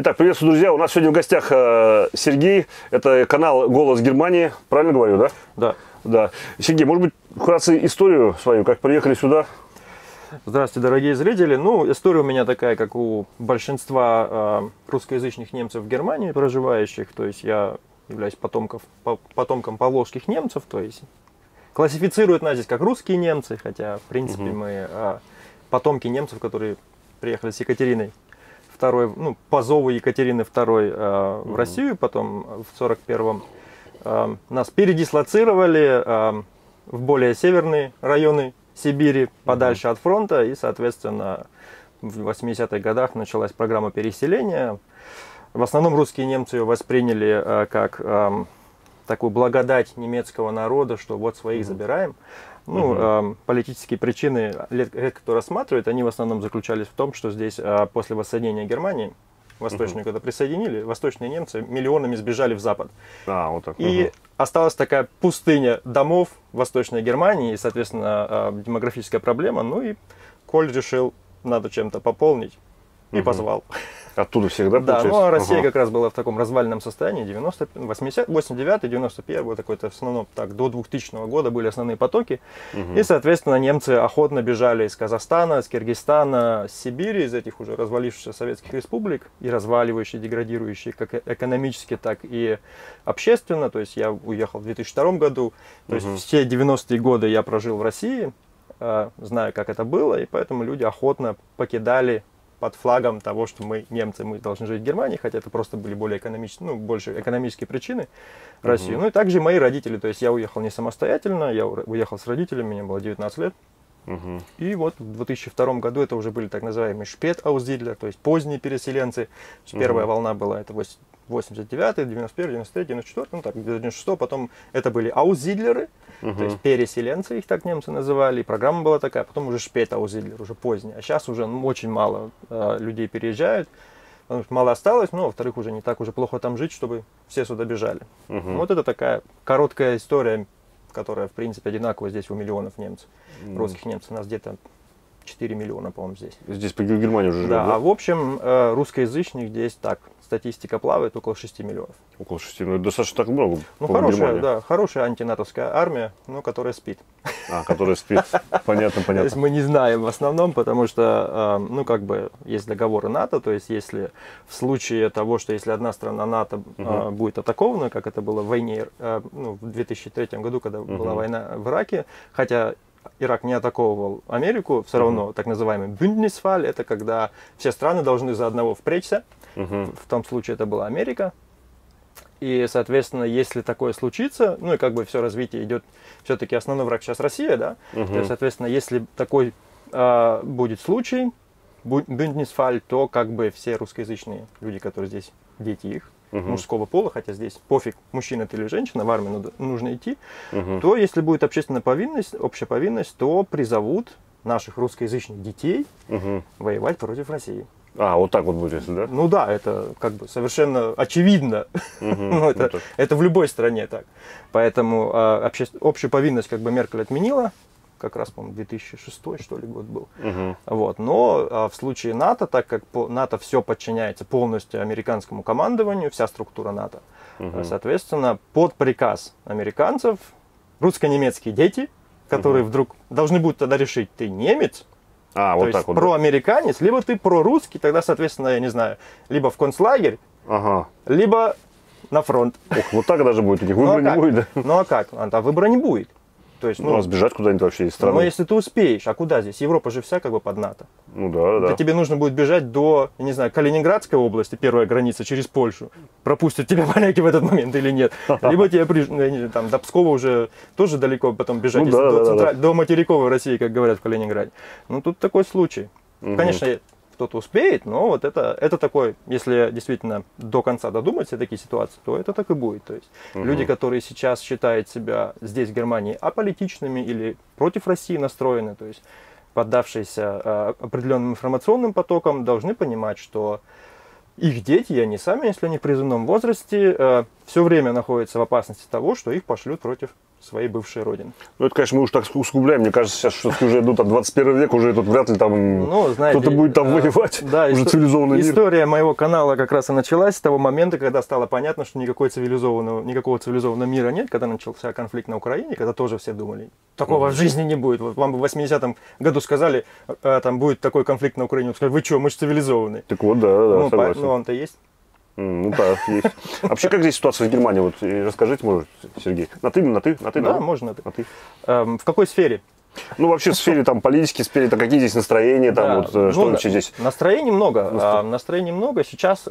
Итак, приветствую, друзья. У нас сегодня в гостях Сергей. Это канал «Голос Германии». Правильно говорю, да? Да. Да. Сергей, может быть, вкратце историю свою, как приехали сюда? Здравствуйте, дорогие зрители. Ну, история у меня такая, как у большинства русскоязычных немцев в Германии проживающих. То есть я являюсь потомком поволжских немцев. То есть классифицируют нас здесь как русские немцы, хотя, в принципе, мы потомки немцев, которые приехали с Екатериной II, ну, по зову Екатерины II в Россию. Потом в 1941-м нас передислоцировали в более северные районы Сибири, подальше от фронта, и, соответственно, в 80-х годах началась программа переселения. В основном русские немцы ее восприняли как такую благодать немецкого народа, что вот своих забираем. Ну, политические причины редко кто рассматривает, они в основном заключались в том, что здесь после воссоединения Германии, восточную когда присоединили, восточные немцы миллионами сбежали в запад. А, вот так. И осталась такая пустыня домов в Восточной Германии, и, соответственно, демографическая проблема. Ну и Коль решил, надо чем-то пополнить, и позвал. Оттуда всегда получается? Да, ну а Россия как раз была в таком развальном состоянии, 89-91, такой-то в основном так, до 2000 года были основные потоки. И, соответственно, немцы охотно бежали из Казахстана, из Киргизстана, с Сибири, из этих уже развалившихся советских республик, и разваливающих, деградирующих как экономически, так и общественно. То есть я уехал в 2002 году, то есть все 90-е годы я прожил в России, знаю, как это было, и поэтому люди охотно покидали под флагом того, что мы немцы, мы должны жить в Германии, хотя это просто были более экономические, ну, больше экономические причины России. Ну и также мои родители, то есть я уехал не самостоятельно, я уехал с родителями, мне было 19 лет. И вот в 2002 году это уже были так называемые Spätausdieler, то есть поздние переселенцы. Первая волна была, это 89, 91, 93, 94, ну так, 96, потом это были аусзидлеры, то есть переселенцы, их так немцы называли, программа была такая, потом уже Spätausdieler, уже поздние, а сейчас уже очень мало людей переезжают, потому что мало осталось, но, во-вторых, уже не так уже плохо там жить, чтобы все сюда бежали. Вот это такая короткая история, которая, в принципе, одинаковая здесь у миллионов немцев, русских немцев, у нас где-то 4 миллиона, по-моему, здесь. Здесь по Германии уже живет, да? А в общем, русскоязычных здесь так, статистика плавает около 6 миллионов. Около 6 миллионов, достаточно так много. Ну, хорошая, да, хорошая антинатовская армия, но которая спит. А, которая спит, понятно, понятно. То есть мы не знаем в основном, потому что, ну, как бы, есть договоры НАТО, то есть если в случае того, что если одна страна НАТО будет атакована, как это было в войне, ну, в 2003 году, когда была война в Ираке, хотя Ирак не атаковывал Америку, все равно так называемый Bündnisfall, это когда все страны должны за одного впречься, в том случае это была Америка, и, соответственно, если такое случится, ну и как бы все развитие идет, все-таки основной враг сейчас Россия, да, то есть, соответственно, если такой будет случай, Bündnisfall, то как бы все русскоязычные люди, которые здесь, дети их, мужского пола, хотя здесь пофиг, мужчина ты или женщина, в армию нужно идти, то если будет общественная повинность, общая повинность, то призовут наших русскоязычных детей воевать против России. А, вот так вот будет, да? Ну да, это как бы совершенно очевидно. Ну, это в любой стране так. Поэтому общую повинность как бы Меркель отменила, как раз, по-моему, 2006, что ли, год был. Вот. Но в случае НАТО, так как НАТО все подчиняется полностью американскому командованию, вся структура НАТО, соответственно, под приказ американцев русско-немецкие дети, которые вдруг должны будут тогда решить, ты немец, то вот есть вот, проамериканец, либо ты прорусский, тогда, соответственно, я не знаю, либо в концлагерь, либо на фронт. Ох, вот так даже будет, у них выбора не будет. Ну а как? А выбора не будет. То есть, ну, сбежать куда-нибудь вообще из страны. Но если ты успеешь, а куда здесь? Европа же вся как бы под НАТО. Ну да, да. Тебе нужно будет бежать до, я не знаю, Калининградской области, первая граница, через Польшу. Пропустят тебя поляки в этот момент или нет. Либо тебе там до Пскова уже тоже далеко потом бежать. Ну, да, до материковой России, как говорят в Калининграде. Ну тут такой случай. Конечно, кто-то успеет, но вот это такое, если действительно до конца додумать все такие ситуации, то это так и будет. То есть люди, которые сейчас считают себя здесь, в Германии, аполитичными или против России настроены, то есть поддавшиеся определенным информационным потокам, должны понимать, что их дети, и они сами, если они в призывном возрасте, все время находятся в опасности того, что их пошлют против своей бывшей родины. Ну, это, конечно, мы уж так усугубляем. Мне кажется, сейчас все-таки уже идут от 21 века, уже тут вряд ли там кто-то будет там воевать. Да, уже цивилизованный мир. История моего канала как раз и началась с того момента, когда стало понятно, что никакого цивилизованного мира нет, когда начался конфликт на Украине, когда тоже все думали, такого в жизни не будет. Вот вам бы в 80-м году сказали, там будет такой конфликт на Украине, сказали, вы что, мы же цивилизованные. Так вот, да, ну, согласен. Ну, он-то есть. Ну да, есть. Вообще, как здесь ситуация в Германии? Вот расскажите, может, Сергей. На ты, да? Да, можно на ты. На ты. В какой сфере? Ну, вообще, в сфере там политики, в сфере, там, какие здесь настроения, там, да, вот, много. Что вообще здесь? Настроений много. Настроений много. Сейчас,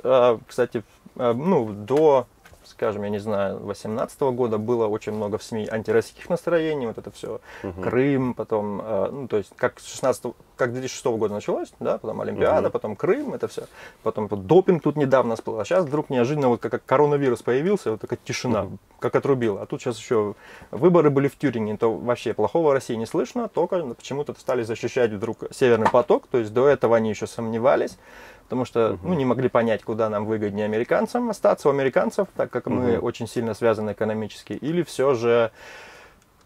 кстати, ну, до, скажем, я не знаю, 18-го года было очень много в СМИ антироссийских настроений, вот это все, Крым, потом, ну, то есть, как с 16-го, как 2006 года началось, да, потом Олимпиада, потом Крым, это все, потом допинг тут недавно всплыл, а сейчас вдруг неожиданно вот как коронавирус появился, вот такая тишина, как отрубила, а тут сейчас еще выборы были в Тюрингене, то вообще плохого России не слышно, только почему-то стали защищать вдруг Северный поток, то есть до этого они еще сомневались, потому что ну, не могли понять, куда нам выгоднее американцам остаться у американцев, так как мы очень сильно связаны экономически, или все же...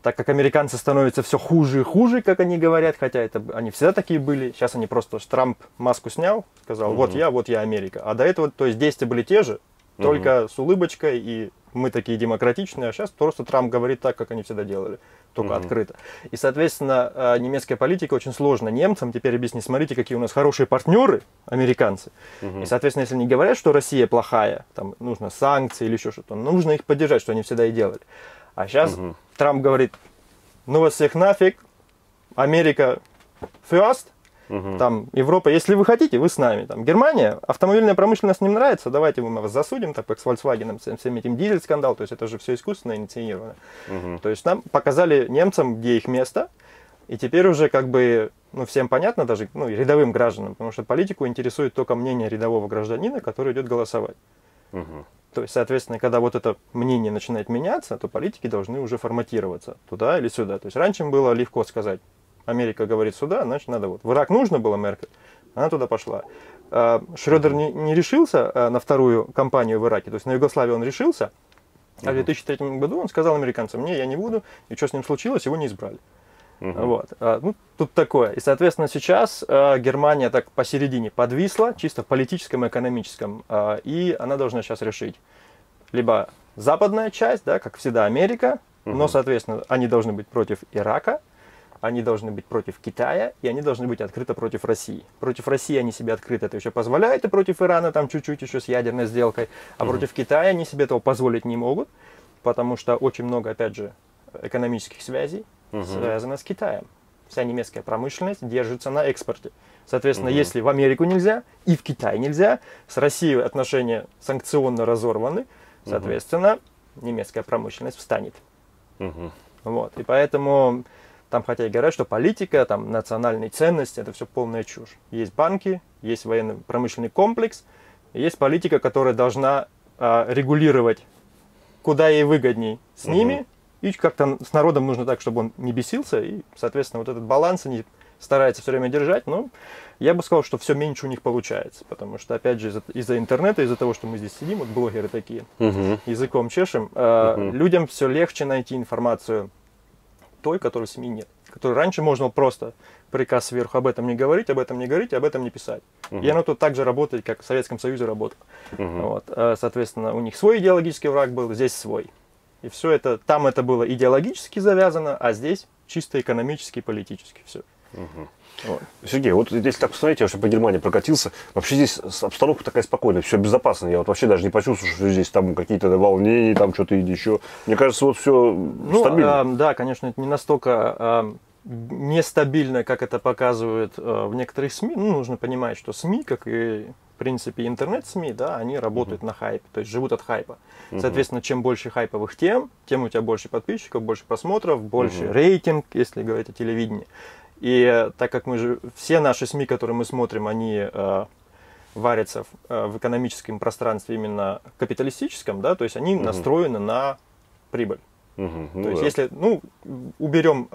Так как американцы становятся все хуже и хуже, как они говорят, хотя это они всегда такие были. Сейчас они просто Трамп маску снял, сказал, вот я Америка. А до этого, то есть действия были те же, только с улыбочкой, и мы такие демократичные, а сейчас просто Трамп говорит так, как они всегда делали, только открыто. И, соответственно, немецкая политика очень сложна немцам теперь объяснить, смотрите, какие у нас хорошие партнеры, американцы. И, соответственно, если они говорят, что Россия плохая, там нужно санкции или еще что-то, нужно их поддержать, что они всегда и делали. А сейчас Трамп говорит, ну вас всех нафиг, Америка first, там Европа, если вы хотите, вы с нами. Там, Германия, автомобильная промышленность не нравится, давайте мы вас засудим, так как с Volkswagen, всем этим дизель-скандал, то есть это же все искусственно инициировано. То есть нам показали немцам, где их место, и теперь уже как бы... Ну, всем понятно, даже ну, рядовым гражданам, потому что политику интересует только мнение рядового гражданина, который идет голосовать. То есть, соответственно, когда вот это мнение начинает меняться, то политики должны уже форматироваться туда или сюда. То есть раньше было легко сказать, Америка говорит сюда, значит надо вот. В Ирак нужно было Меркель, она туда пошла. Шрёдер не решился на вторую кампанию в Ираке, то есть на Югославию он решился, а в 2003 году он сказал американцам, не, я не буду, и что с ним случилось, его не избрали. Вот. Ну, тут такое. И, соответственно, сейчас Германия так посередине подвисла, чисто в политическом и экономическом, и она должна сейчас решить. Либо западная часть, да, как всегда Америка, но, соответственно, они должны быть против Ирака, они должны быть против Китая, и они должны быть открыто против России. Против России они себе открыто это еще позволяют, и против Ирана там чуть-чуть еще с ядерной сделкой, а против Китая они себе этого позволить не могут, потому что очень много, опять же, экономических связей, связано с Китаем. Вся немецкая промышленность держится на экспорте. Соответственно, если в Америку нельзя, и в Китай нельзя, с Россией отношения санкционно разорваны, соответственно, немецкая промышленность встанет. Вот. И поэтому, там хотя и говорят, что политика, там, национальные ценности, это все полная чушь. Есть банки, есть военно-промышленный комплекс, есть политика, которая должна регулировать, куда ей выгодней с ними. И как-то с народом нужно так, чтобы он не бесился, и, соответственно, вот этот баланс они стараются все время держать, но я бы сказал, что все меньше у них получается, потому что, опять же, из-за интернета, из-за того, что мы здесь сидим, вот блогеры такие, языком чешем, людям все легче найти информацию той, которой в СМИ нет, которую раньше можно просто приказ сверху об этом не говорить, об этом не писать. И оно тут так же работает, как в Советском Союзе работало. Вот. Соответственно, у них свой идеологический враг был, здесь свой. И все это, там это было идеологически завязано, а здесь чисто экономически и политически все. Вот. Сергей, вот если так посмотреть, я вообще по Германии прокатился, вообще здесь обстановка такая спокойная, все безопасно, я вот вообще даже не почувствую, что здесь там какие-то волнения, там что-то еще. Мне кажется, вот все стабильно. Да, конечно, это не настолько нестабильно, как это показывают в некоторых СМИ. Ну, нужно понимать, что СМИ, как и... В принципе, интернет-СМИ, да, они работают на хайпе, то есть живут от хайпа. Соответственно, чем больше хайповых тем, тем у тебя больше подписчиков, больше просмотров, больше рейтинг, если говорить о телевидении. И так как мы же, все наши СМИ, которые мы смотрим, они варятся в экономическом пространстве именно капиталистическом, да, то есть они настроены на прибыль. Угу, ну то есть, если, ну, уберем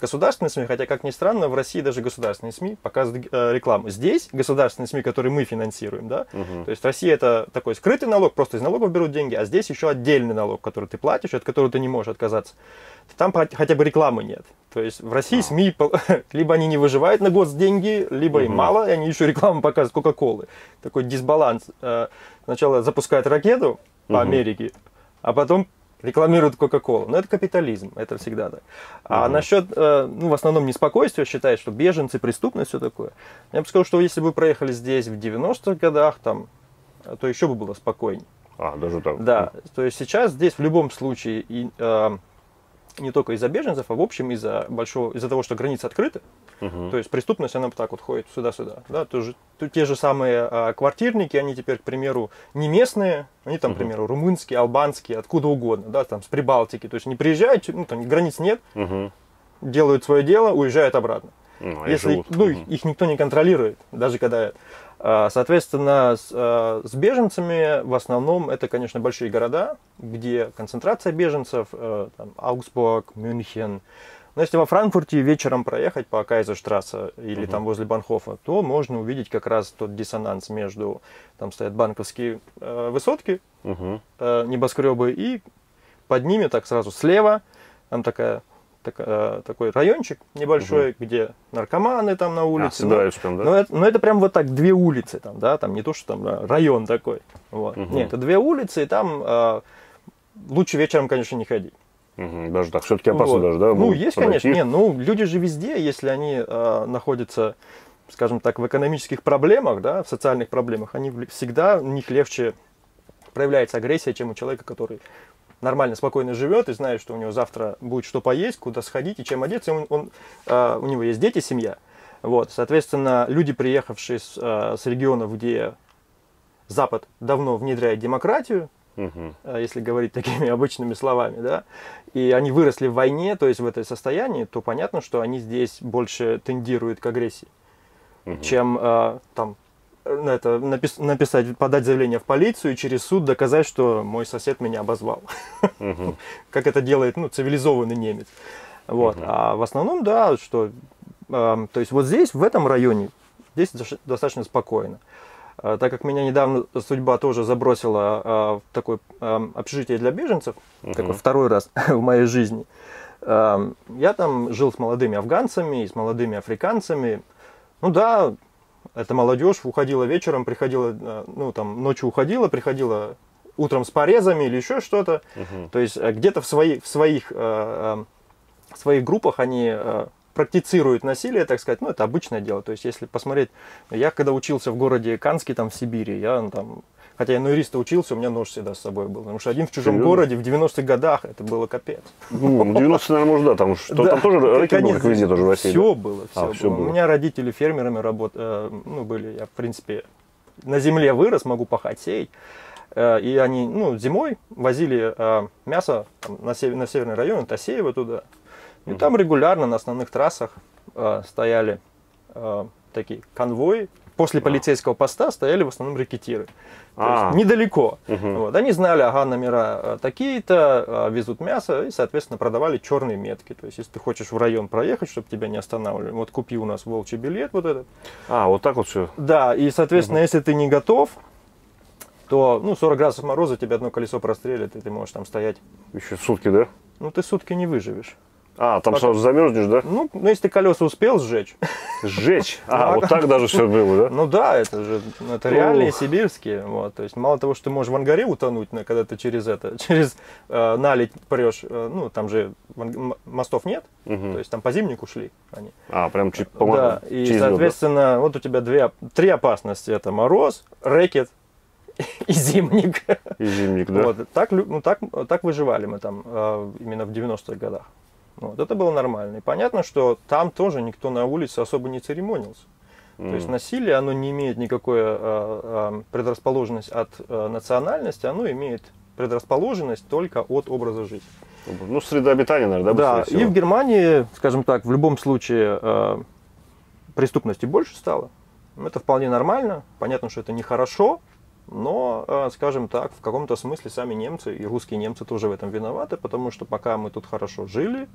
государственные СМИ, хотя, как ни странно, в России даже государственные СМИ показывают рекламу. Здесь государственные СМИ, которые мы финансируем, да, угу. То есть в России это такой скрытый налог, просто из налогов берут деньги, а здесь еще отдельный налог, который ты платишь, от которого ты не можешь отказаться. Там хотя бы рекламы нет. То есть в России СМИ, либо они не выживают на год с деньги, либо им мало, и они еще рекламу показывают Кока-Колы. Такой дисбаланс. Сначала запускают ракету по Америке, а потом рекламируют Кока-Колу. Но это капитализм, это всегда так. А насчет, ну, в основном, неспокойствия, считают, что беженцы, преступность, все такое. Я бы сказал, что если бы проехали здесь в 90-х годах, там, то еще бы было спокойнее. А, даже так? Да. То есть сейчас здесь в любом случае, и, не только из-за беженцев, а в общем из-за того, что границы открыты, то есть преступность, она так вот ходит сюда-сюда. Да? Те же самые квартирники, они теперь, к примеру, не местные, они там, к примеру, румынские, албанские, откуда угодно, да, там, с Прибалтики, то есть не приезжают, ну, там границ нет, делают свое дело, уезжают обратно. Если, ну, их никто не контролирует, даже когда... Соответственно, с беженцами в основном это, конечно, большие города, где концентрация беженцев, там, Аугсбург, Мюнхен. Но если во Франкфурте вечером проехать по Кайзерштрассе или там возле Банхофа, то можно увидеть как раз тот диссонанс между, там стоят банковские высотки, небоскребы, и под ними так сразу слева, там такой райончик небольшой, где наркоманы там на улице. Да? Но это прям вот так две улицы, там, да, там не то, что там район такой. Вот. Нет, это две улицы, и там лучше вечером, конечно, не ходить. Даже так, все-таки опасно вот. Даже, да? Ну, есть, конечно, не, ну, люди же везде, если они находятся, скажем так, в экономических проблемах, да, в социальных проблемах, они всегда, у них легче проявляется агрессия, чем у человека, который... нормально, спокойно живет и знает, что у него завтра будет что поесть, куда сходить и чем одеться. У него есть дети, семья. Вот. Соответственно, люди, приехавшие с регионов, где Запад давно внедряет демократию, если говорить такими обычными словами, да, и они выросли в войне, то есть в этом состоянии, то понятно, что они здесь больше тендируют к агрессии, чем там... Это, написать, подать заявление в полицию и через суд доказать, что мой сосед меня обозвал. Как это делает, ну, цивилизованный немец. Вот. А в основном, да, что... То есть вот здесь, в этом районе, здесь достаточно спокойно. Так как меня недавно судьба тоже забросила в такое общежитие для беженцев, такой второй раз в моей жизни, я там жил с молодыми афганцами и с молодыми африканцами. Ну да... Эта молодежь уходила вечером, приходила, ну, там, ночью уходила, приходила утром с порезами или еще что-то. То есть где-то в своих группах они практицируют насилие, так сказать. Ну, это обычное дело. То есть если посмотреть, я когда учился в городе Канске, там, в Сибири, я там... Хотя я на юриста учился, у меня нож всегда с собой был. Потому что один в чужом городе в 90-х годах, это было капец. Ну, в 90-е, наверное, может, да. Там, что, да, там тоже рэкет был, как везде тоже в России. Все было, все было. У меня родители фермерами работали, ну, были. Я, в принципе, на земле вырос, могу пахать, сеять. И они, ну, зимой возили мясо там, на северный район, Тосеево туда. И там регулярно на основных трассах стояли такие конвои. После полицейского поста стояли в основном рэкетиры. То есть недалеко. Вот. Они знали, ага, номера такие-то, везут мясо, и, соответственно, продавали черные метки. То есть, если ты хочешь в район проехать, чтобы тебя не останавливали, вот купи у нас волчий билет вот этот. А, вот так вот все? Да, и, соответственно, если ты не готов, то, ну, 40 градусов мороза, тебе одно колесо прострелит, и ты можешь там стоять. Еще сутки, да? Ну, ты сутки не выживешь. А, там сразу замерзнешь, да? Ну, если ты колеса успел сжечь. Сжечь? А, вот так даже все было, да? Ну да, это же реальные сибирские. Вот, то есть мало того, что ты можешь в ангаре утонуть, когда ты через наледь прешь, ну, там же мостов нет, то есть там по зимнику шли они. А, прям чуть помогает. Да, и, соответственно, вот у тебя три опасности. Это мороз, рэкет и зимник. И зимник, да? Вот, так выживали мы там именно в 90-х годах. Вот, это было нормально. И понятно, что там тоже никто на улице особо не церемонился. То есть насилие, оно не имеет никакой предрасположенности от национальности, оно имеет предрасположенность только от образа жизни. Ну, среда обитания, наверное, да? Да, и в Германии, скажем так, в любом случае преступности больше стало. Это вполне нормально. Понятно, что это нехорошо, но Но, скажем так, в каком-то смысле сами немцы и русские немцы тоже в этом виноваты, потому что пока мы тут хорошо жили,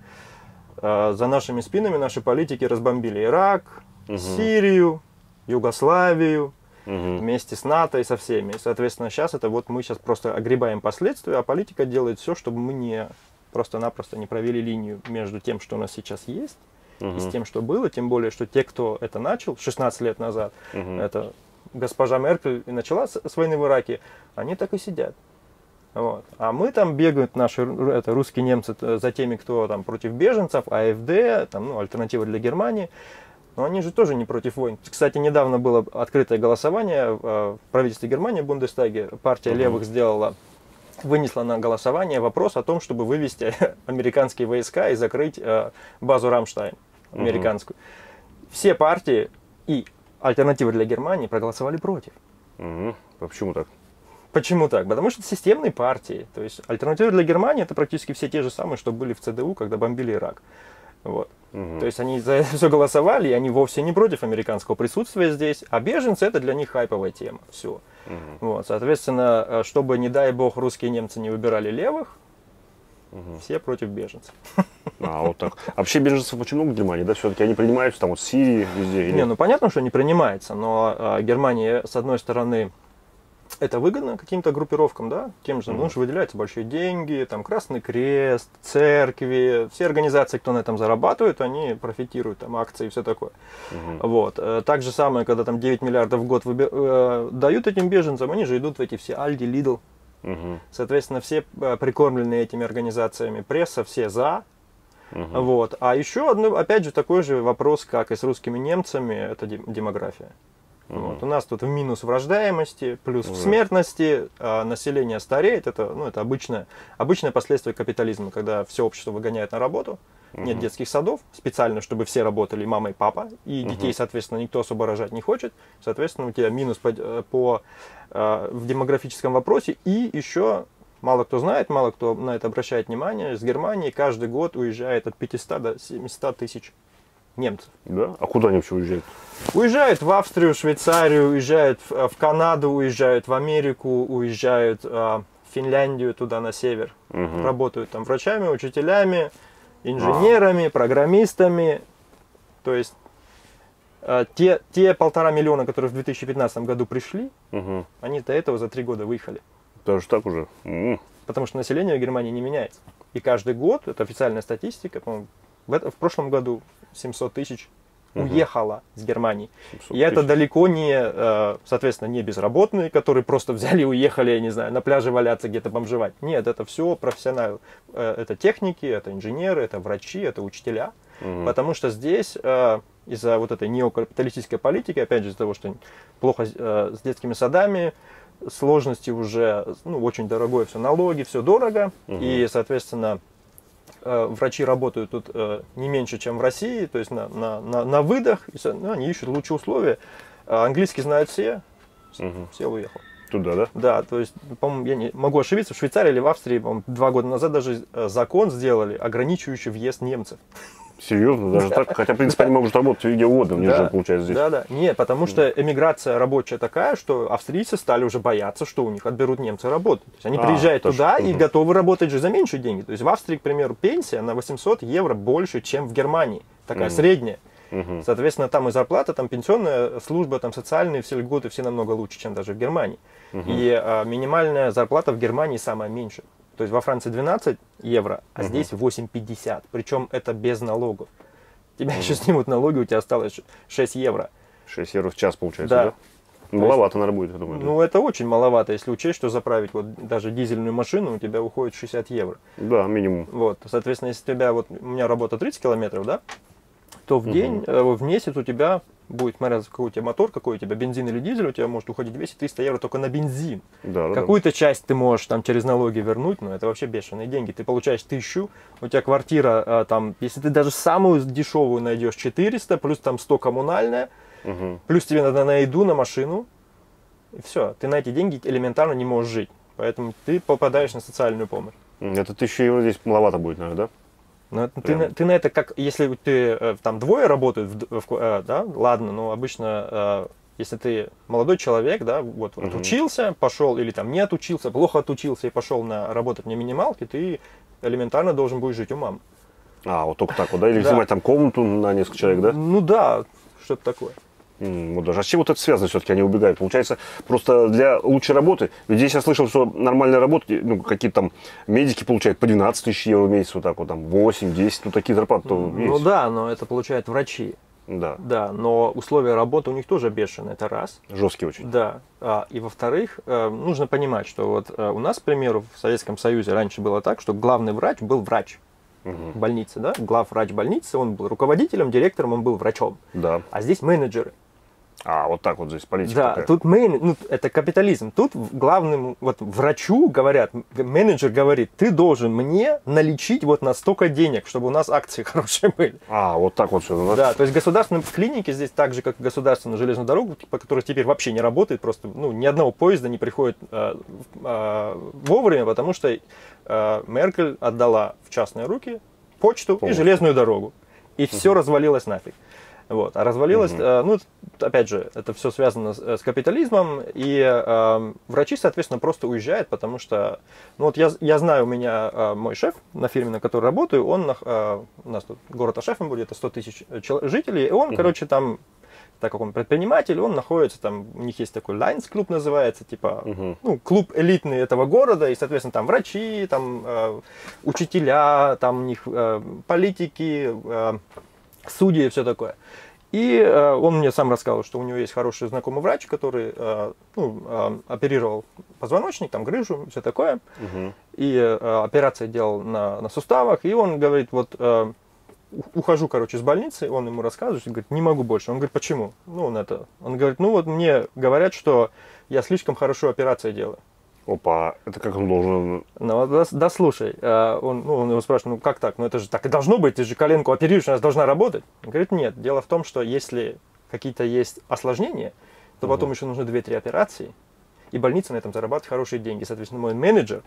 за нашими спинами наши политики разбомбили Ирак, Сирию, Югославию, вместе с НАТО и со всеми. И, соответственно, сейчас это вот мы сейчас просто огребаем последствия, а политика делает все, чтобы мы не просто-напросто не провели линию между тем, что у нас сейчас есть, и с тем, что было. Тем более, что те, кто это начал 16 лет назад, это госпожа Меркель и начала с войны в Ираке, они так и сидят. Вот. А мы там бегают, наши русские немцы, за теми, кто там против беженцев, АФД, там, ну, Альтернатива для Германии. Но они же тоже не против войн. Кстати, недавно было открытое голосование в правительстве Германии, в Бундестаге. Партия левых вынесла на голосование вопрос о том, чтобы вывести американские войска и закрыть базу Рамштайн американскую. Все партии и Альтернатива для Германии проголосовали против. Почему так? Почему так? Потому что это системные партии. То есть Альтернатива для Германии — это практически все те же самые, что были в ЦДУ, когда бомбили Ирак. Вот. То есть они за это все голосовали, и они вовсе не против американского присутствия здесь. А беженцы — это для них хайповая тема. Все. Вот. Соответственно, чтобы, не дай бог, русские немцы не выбирали левых, все против беженцев. А, вот так. А вообще беженцев очень много в Германии, да? Все-таки они принимаются там вот в Сирии, везде? Или... Не, ну понятно, что не принимается, но Германия, с одной стороны, это выгодно каким-то группировкам, да? Тем же, потому что выделяются большие деньги, там Красный Крест, церкви, все организации, кто на этом зарабатывает, они профитируют, там акции и все такое. Вот. Так же самое, когда там 9 миллиардов в год дают этим беженцам, они же идут в эти все Aldi, Lidl. Соответственно, все прикормленные этими организациями, пресса, все за. Вот. А еще, опять же, такой же вопрос, как и с русскими немцами, это демография. Вот. У нас тут в минус в рождаемости, плюс в смертности, а население стареет, это обычное последствие капитализма, когда все общество выгоняет на работу, нет детских садов, специально, чтобы все работали, мама и папа, и детей, соответственно, никто особо рожать не хочет, соответственно, у тебя минус в демографическом вопросе, и еще мало кто знает, мало кто на это обращает внимание, из Германии каждый год уезжает от 500 до 700 тысяч немцев. Да? А куда они вообще уезжают? Уезжают в Австрию, Швейцарию, уезжают в Канаду, уезжают в Америку, уезжают в Финляндию, туда на север. Работают там врачами, учителями, инженерами, программистами. То есть те 1,5 миллиона, которые в 2015 году пришли, они до этого за 3 года выехали. Даже так уже? Потому что население в Германии не меняется. И каждый год, это официальная статистика, по-моему, в прошлом году 700 тысяч уехало с Германии. И это далеко не, соответственно, не безработные, которые просто взяли и уехали, я не знаю, на пляже валяться, где-то бомжевать. Нет, это все профессионалы. Это техники, это инженеры, это врачи, это учителя. Потому что здесь из-за вот этой неокапиталистической политики, опять же, из-за того, что плохо с детскими садами, сложности уже, ну, очень дорогое все, налоги, все дорого. И, соответственно, врачи работают тут не меньше, чем в России, то есть на выдох, ну, они ищут лучшие условия. Английский знают все, все уехал. Туда, да? Да, то есть, по-моему, я не могу ошибиться, в Швейцарии или в Австрии, по-моему, 2 года назад даже закон сделали, ограничивающий въезд немцев. Серьезно, даже так? Хотя, в принципе, они могут работать где угодно, мне же получается здесь. Да, да. Нет, потому что эмиграция рабочая такая, что австрийцы стали уже бояться, что у них отберут немцы работу. То есть они приезжают туда и готовы работать же за меньшие деньги. То есть в Австрии, к примеру, пенсия на 800 евро больше, чем в Германии. Такая средняя. Соответственно, там и зарплата, там пенсионная служба, там социальные все льготы, все намного лучше, чем даже в Германии. И минимальная зарплата в Германии самая меньшая. То есть во Франции 12 евро, а здесь 8,50. Причем это без налогов. Тебя еще снимут налоги, у тебя осталось 6 евро. 6 евро в час получается, да? Маловато, наверное, будет, я думаю. Ну, да. Это очень маловато, если учесть, что заправить вот даже дизельную машину, у тебя уходит 60 евро. Да, минимум. Вот, соответственно, если у тебя, вот у меня работа 30 километров, да, то в день, в месяц у тебя будет, смотря какой у тебя мотор, какой у тебя бензин или дизель, у тебя может уходить 200-300 евро только на бензин. Да, какую-то часть ты можешь там через налоги вернуть, но это вообще бешеные деньги. Ты получаешь 1000, у тебя квартира там, если ты даже самую дешевую найдешь, 400, плюс там 100 коммунальная, плюс тебе надо на еду, на машину, и все. Ты на эти деньги элементарно не можешь жить, поэтому ты попадаешь на социальную помощь. Это 1000 евро здесь маловато будет, наверное, да? Но ты на это как, если ты там двое работают, да, ладно, но обычно Если ты молодой человек, да, вот, вот учился, пошел, или там не отучился, плохо отучился и пошел на работать на минималке, ты элементарно должен будешь жить у мам. А, вот только так вот, да? Или занимать там комнату на несколько человек, да? Ну да, что-то такое. Вот даже. А с чем вот это связано все-таки? Они убегают. Получается, просто для лучшей работы. Ведь здесь я слышал, что нормальная работа, ну, какие-то там медики получают по 12 тысяч евро в месяц, вот так вот, там 8-10, ну, такие зарплаты есть. Ну да, но это получают врачи. Да. Да, но условия работы у них тоже бешеные, это раз. Жесткие очень. Да. И во-вторых, нужно понимать, что вот у нас, к примеру, в Советском Союзе раньше было так, что главный врач был врач. Больницы, да? Главврач больницы, он был руководителем, директором, он был врачом. Да. А здесь менеджеры. А, вот так вот здесь политика. Да, такая. Тут ну, это капитализм. Тут главному вот, врачу говорят, менеджер говорит, ты должен мне налечить вот на столько денег, чтобы у нас акции хорошие были. А, вот так вот все. Да, то есть государственные клиники здесь так же, как и государственную железную дорогу, по которой теперь вообще не работает, просто ну, ни одного поезда не приходит вовремя, потому что Меркель отдала в частные руки почту и железную дорогу. И все развалилось нафиг. Вот. А развалилось, ну, опять же, это все связано с капитализмом, и врачи, соответственно, просто уезжают, потому что, ну, вот я знаю, у меня мой шеф на фирме, на которой работаю, он, у нас тут город Ашефен будет, это 100 тысяч жителей, и он, короче, там, так как он предприниматель, он находится там, у них есть такой Лайнс-клуб называется, типа, ну, клуб элитный этого города, и, соответственно, там врачи, там учителя, там у них политики, судьи и все такое. И он мне сам рассказывал, что у него есть хороший знакомый врач, который оперировал позвоночник, там грыжу, все такое. И операции делал на суставах. И он говорит, вот ухожу, короче, из больницы, он ему рассказывает, говорит, не могу больше. Он говорит, почему? Ну, он говорит, ну вот мне говорят, что я слишком хорошо операции делаю. Опа, это как он должен... Ну, да слушай, он его спрашивает, ну как так, ну это же так и должно быть, ты же коленку оперируешь, у нас должна работать. Он говорит, нет, дело в том, что если какие-то есть осложнения, то потом еще нужно 2-3 операции, и больница на этом зарабатывает хорошие деньги. Соответственно, мой менеджер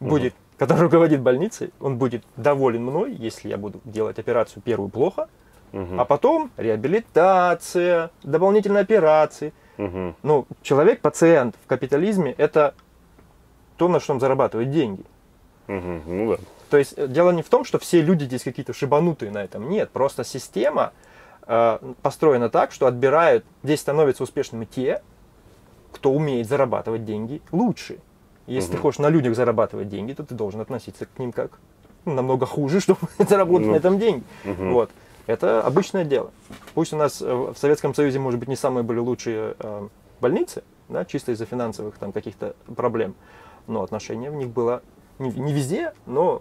будет, который руководит больницей, он будет доволен мной, если я буду делать операцию первую плохо, а потом реабилитация, дополнительные операции. Ну, человек, пациент в капитализме, это... то, на что он зарабатывает деньги. Ну да. То есть дело не в том, что все люди здесь какие-то шибанутые на этом. Нет, просто система построена так, что отбирают, здесь становятся успешными те, кто умеет зарабатывать деньги лучше. Если ты хочешь на людях зарабатывать деньги, то ты должен относиться к ним как намного хуже, чтобы заработать на этом деньги. Вот. Это обычное дело. Пусть у нас в Советском Союзе, может быть, не самые были лучшие больницы, да, чисто из-за финансовых там каких-то проблем. Но отношение в них было не везде, но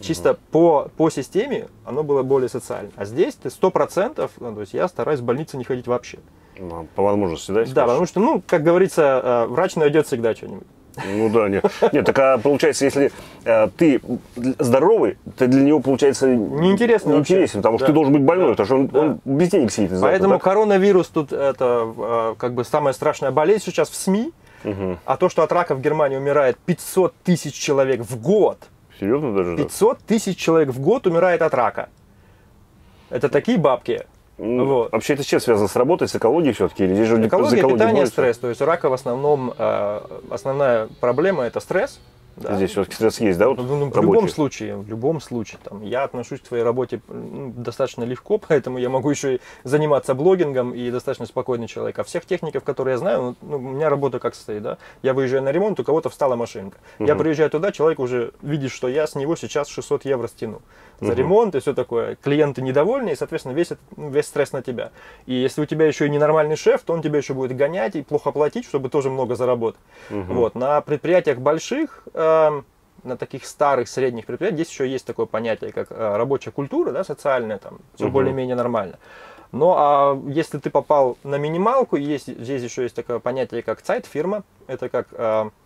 чисто по системе оно было более социально. А здесь ты 100%, то есть я стараюсь в больницу не ходить вообще. Ну, по возможности, да? Да, потому что, ну, как говорится, врач найдет всегда что-нибудь. Ну да, нет. Нет, так а получается, если ты здоровый, ты для него, получается, неинтересен, потому что ты должен быть больной, потому что он без денег сидит. Поэтому коронавирус тут это как бы самая страшная болезнь сейчас в СМИ. А то, что от рака в Германии умирает 500 тысяч человек в год. Серьезно даже? 500 тысяч человек в год умирает от рака. Это такие бабки. Ну, вот. Вообще это с чем связано? С работой, с экологией все-таки? Экология, питание, стресс. То есть у рака в основном, основная проблема это стресс. Да. Здесь все-таки стресс есть, да? Вот ну, в любом случае. Там, я отношусь к своей работе достаточно легко, поэтому я могу еще и заниматься блогингом и достаточно спокойный человек. А всех техников, которые я знаю, ну, у меня работа как состоит, да? Я выезжаю на ремонт, у кого-то встала машинка. Я приезжаю туда, человек уже видит, что я с него сейчас 600 евро стяну за ремонт и все такое. Клиенты недовольны, и, соответственно, весь стресс на тебя. И если у тебя еще и ненормальный шеф, то он тебя еще будет гонять и плохо платить, чтобы тоже много заработать. Вот. На предприятиях больших... на таких старых, средних предприятиях, здесь еще есть такое понятие, как рабочая культура, да, социальная, там, все более-менее нормально. Но если ты попал на минималку, здесь еще есть такое понятие, как цайтфирма, это как,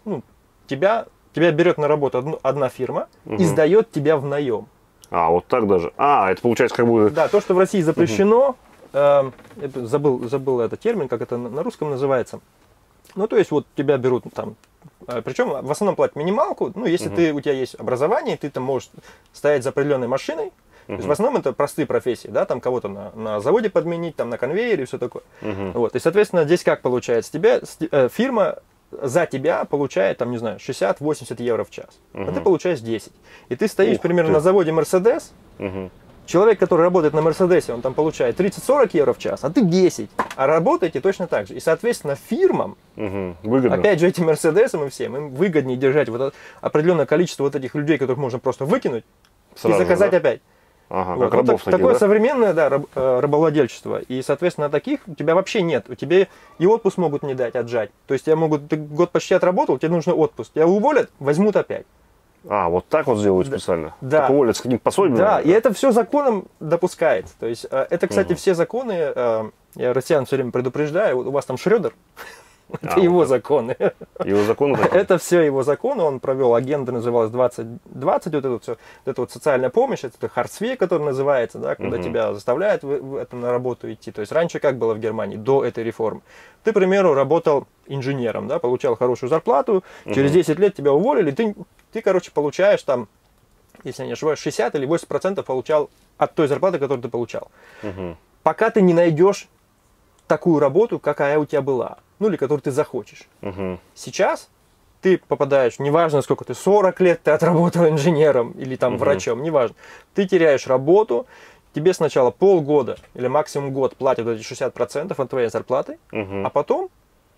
ну, тебя берет на работу одна фирма и сдает тебя в наем. А, вот так даже? А, это получается как будто... Да, то, что в России запрещено, забыл этот термин, как это на русском называется. Ну, то есть, вот тебя берут там... Причем в основном платят минималку, ну, если у тебя есть образование, ты там можешь стоять за определенной машиной, То есть в основном это простые профессии, да, там кого-то на заводе подменить, там на конвейере и все такое. Вот. И, соответственно, здесь как получается? Тебя, фирма за тебя получает, там, не знаю, 60-80 евро в час, а ты получаешь 10. И ты стоишь примерно на заводе Мерседес, человек, который работает на Мерседесе, он там получает 30-40 евро в час, а ты 10. А работаете точно так же. И, соответственно, фирмам, выгодно. Опять же, этим Мерседесам и всем, им выгоднее держать вот определенное количество вот этих людей, которых можно просто выкинуть сразу, и заказать опять. Ага, вот. Как рабов, вот так, такое современное, да, рабовладельчество. И, соответственно, таких у тебя вообще нет. У тебя и отпуск могут не дать, отжать. То есть тебя могут, ты год почти отработал, тебе нужен отпуск. Тебя уволят, возьмут опять. А, вот так вот сделают специально? Да. Так уволят с каким-то пособием? Да, и это все законом допускается. То есть это, кстати, все законы, я россиян все время предупреждаю, у вас там Шрёдер, это его законы. Его законы? Это все его законы, он провел агенду, называлась 2020, вот это вот социальная помощь, это Харц IV, который называется, да, куда тебя заставляют на работу идти. То есть раньше как было в Германии, до этой реформы? Ты, к примеру, работал инженером, да, получал хорошую зарплату, через 10 лет тебя уволили, ты, короче, получаешь там, если я не ошибаюсь, 60 или 80% получал от той зарплаты, которую ты получал. Пока ты не найдешь такую работу, какая у тебя была, ну или которую ты захочешь. Сейчас ты попадаешь, неважно сколько ты, 40 лет ты отработал инженером или там врачом, неважно, ты теряешь работу, тебе сначала полгода или максимум год платят эти 60% от твоей зарплаты, а потом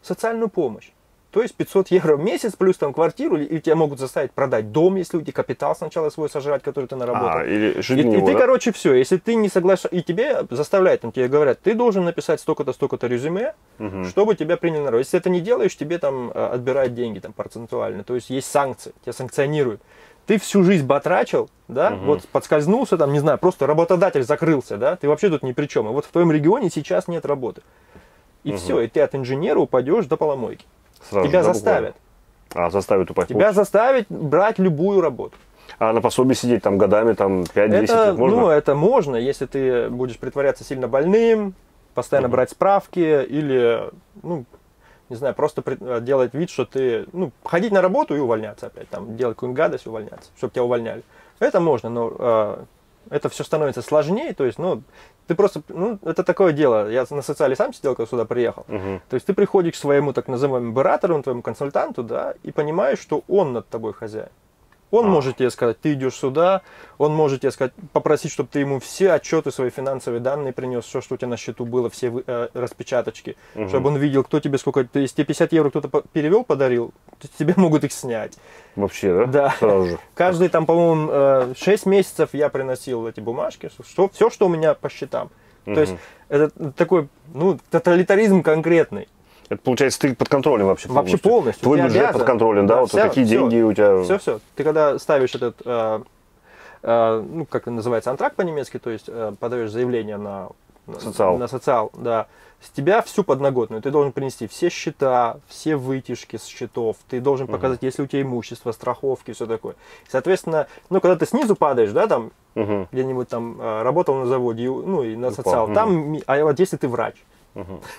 социальную помощь. То есть 500 евро в месяц, плюс там квартиру, и тебя могут заставить продать дом, если у тебя капитал сначала свой сожрать, который ты наработал. И ты, короче, все. Если ты не соглашаешься, и тебе заставляют, там, тебе говорят, ты должен написать столько-то, столько-то резюме, чтобы тебя приняли на работу. Если это не делаешь, тебе там отбирают деньги там, процентуально. То есть есть санкции, тебя санкционируют. Ты всю жизнь батрачил, да, вот подскользнулся, там, не знаю, просто работодатель закрылся, да, ты вообще тут ни при чем. И вот в твоем регионе сейчас нет работы. И все, и ты от инженера упадешь до поломойки. Сразу тебя заставят. А, заставят упасть. Тебя заставят брать любую работу. А на пособии сидеть там годами, там 5-10 лет можно? Ну, это можно, если ты будешь притворяться сильно больным, постоянно брать справки или, ну, не знаю, просто делать вид, что ты, ну, ходить на работу и увольняться опять, там, делать какую-нибудь гадость, увольняться, чтобы тебя увольняли. Это можно, но это все становится сложнее, то есть, ну, ты просто, ну, это такое дело, я на социале сам сидел, когда сюда приехал, то есть ты приходишь к своему так называемому баратору, твоему консультанту, да, и понимаешь, что он над тобой хозяин. Он может тебе сказать, ты идешь сюда, он может тебе сказать, попросить, чтобы ты ему все отчеты, свои финансовые данные принес, все, что у тебя на счету было, все распечаточки, чтобы он видел, кто тебе сколько, если тебе 50 евро кто-то перевел, подарил, то тебе могут их снять. Вообще, да? Да. Сразу же. Каждый там, по-моему, 6 месяцев я приносил эти бумажки, что, все, что у меня по счетам. То есть это такой, ну, тоталитаризм конкретный. Это получается, ты под контролем вообще полностью. Вообще полностью. Твой бюджет обязан, под контролем, да? Вот вся, такие все, деньги у тебя... Все-все. Ты когда ставишь этот, ну, как называется, антракт по-немецки, то есть подаешь заявление на социал, да, с тебя всю подноготную. Ты должен принести все счета, все вытяжки с счетов, ты должен показать, если у тебя имущество, страховки, все такое. Соответственно, ну, когда ты снизу падаешь, да, там, где-нибудь там работал на заводе, ну, и на социал, там, а вот если ты врач,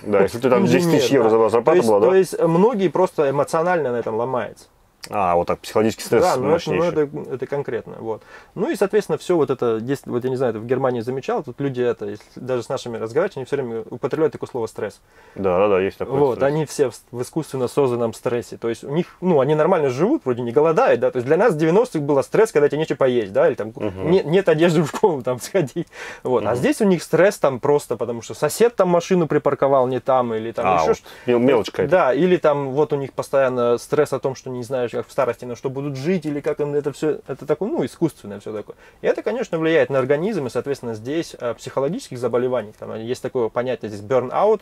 да, если ты там 10 тысяч евро за зарплату была, да? То есть многие просто эмоционально на этом ломаются. А, вот так, психологический стресс. Да, ну это конкретно, вот. Ну и, соответственно, все вот это, вот я не знаю, это в Германии замечал, тут люди это, даже с нашими разговаривающими, они все время употребляют такое слово стресс. Да, есть такое. Вот, они все в искусственно созданном стрессе, то есть у них, ну, они нормально живут, вроде не голодают, да, то есть для нас в 90-х был стресс, когда тебе нечего поесть, да, или там нет одежды в школу там сходить, вот. А здесь у них стресс там просто, потому что сосед там машину припарковал не там, или там еще что-то. Мелочка. Да, или там вот у них постоянно стресс о том, что не знаешь, как в старости, на что будут жить, или как им это все, это такое, ну, искусственное все такое. И это, конечно, влияет на организм, и, соответственно, здесь психологических заболеваний, там есть такое понятие, здесь burnout,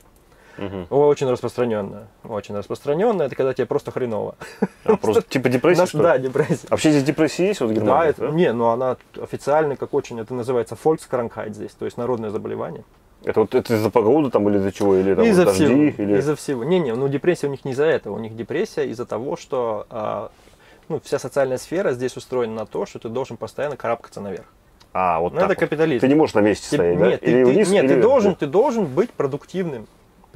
очень распространенное, это когда тебе просто хреново. А, просто типа депрессия, что ли? Да, депрессия. Вообще здесь депрессия есть вот в Германии? Да, не, но она официально, как очень, это называется Volkskrankheit здесь, то есть народное заболевание. Это вот это из-за погоды там или из-за чего? Или из-за вот всего. Или... Из-за всего. Не, ну депрессия у них не из-за этого. У них депрессия из-за того, что ну, вся социальная сфера здесь устроена на то, что ты должен постоянно карабкаться наверх. А, вот ну, так это вот. Капитализм. Ты не можешь на месте стоять, да? Нет, или вниз, ты должен быть продуктивным.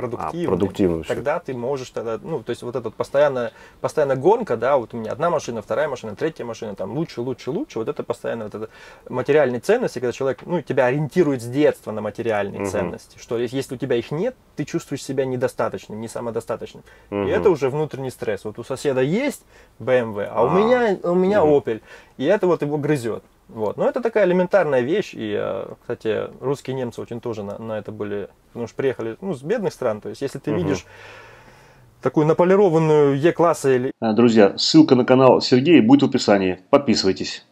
продуктивным. Тогда ты можешь, то есть вот эта постоянная гонка, да, вот у меня одна машина, вторая машина, третья машина, там лучше, лучше, лучше, вот это постоянно вот это материальные ценности, когда человек, тебя ориентирует с детства на материальные ценности, что если у тебя их нет, ты чувствуешь себя недостаточным, не самодостаточным. И это уже внутренний стресс. Вот у соседа есть BMW, а у меня Opel, и это вот его грызет. Вот. Но это такая элементарная вещь, и, кстати, русские немцы очень тоже на это были, потому что приехали с бедных стран, то есть если ты видишь такую наполированную Е-класса или... Друзья, ссылка на канал Сергея будет в описании, подписывайтесь.